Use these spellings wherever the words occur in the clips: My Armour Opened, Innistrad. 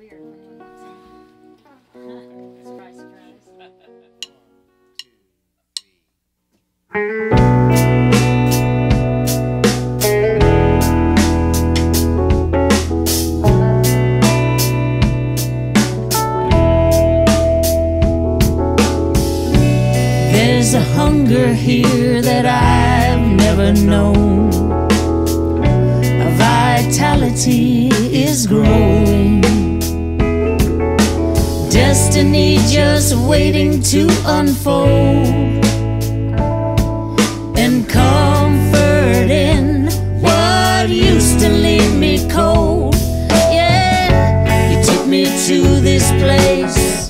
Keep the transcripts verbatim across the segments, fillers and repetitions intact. weird. Surprise, surprise. There's a hunger here that I've never known. A vitality is growing. Destiny just waiting to unfold. And comfort in what used to leave me cold. Yeah, you took me to this place,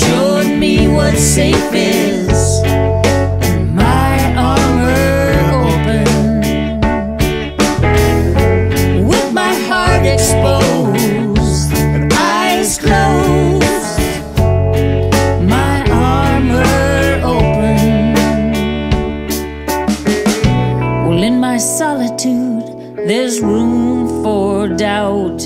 showed me what safe is. And my armor opened, with my heart exposed and eyes closed. In my solitude, there's room for doubt.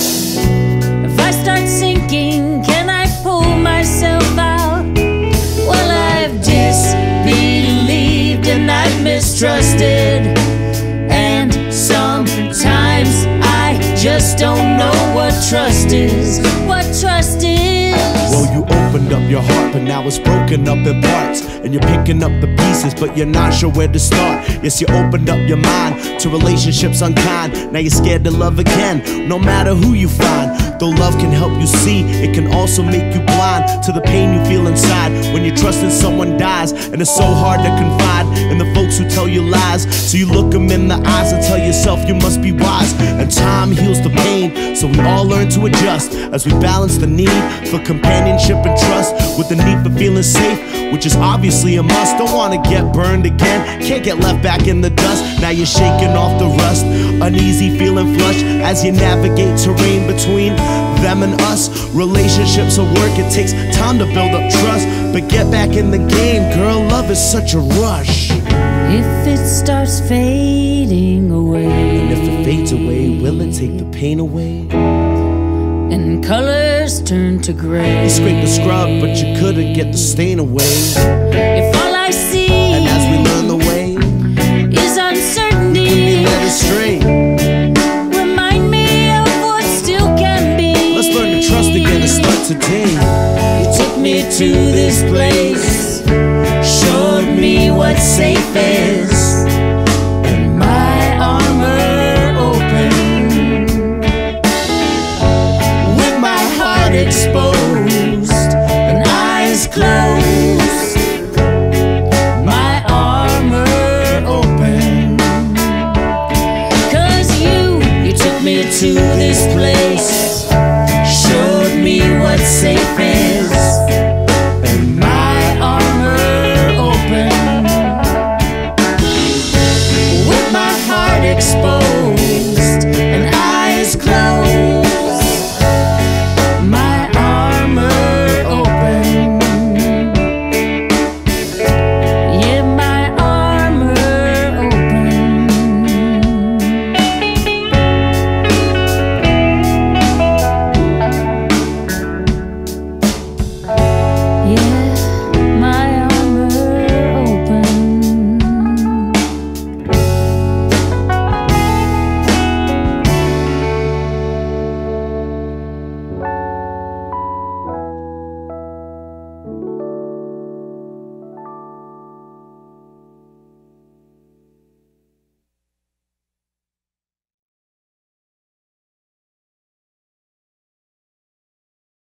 If I start sinking, can I pull myself out? Well, I've disbelieved and I've mistrusted, and sometimes I just don't know what trust is. What trust is? Well, you opened up your heart, but now it's broken up in parts. And you're picking up the pieces, but you're not sure where to start. Yes, you opened up your mind to relationships unkind. Now you're scared to love again, no matter who you find. Though love can help you see, it can also make you blind to the pain you feel inside when you're trusting someone dies. And it's so hard to confide in the folks who tell you lies. So you look them in the eyes and tell yourself you must be wise. And time heals the pain, so we all learn to adjust as we balance the need for companionship and trust with the need for feeling safe, which is obvious. A must, don't wanna get burned again. Can't get left back in the dust. Now you're shaking off the rust, uneasy, feeling flush as you navigate terrain between them and us. Relationships are work, it takes time to build up trust, but get back in the game, girl. Love is such a rush. If it starts fading away, and if it fades away, will it take the pain away? And colors turn to gray. You scrape the scrub, but you couldn't get the stain away. If all I see, and as we learn the way, is uncertainty, can be led astray. Remind me of what still can be. Let's learn to trust again and start today. You took me to this place, showed me what safe is. Exposed and eyes closed, my armor open. Cause you, you took me to this place, showed me what's safe.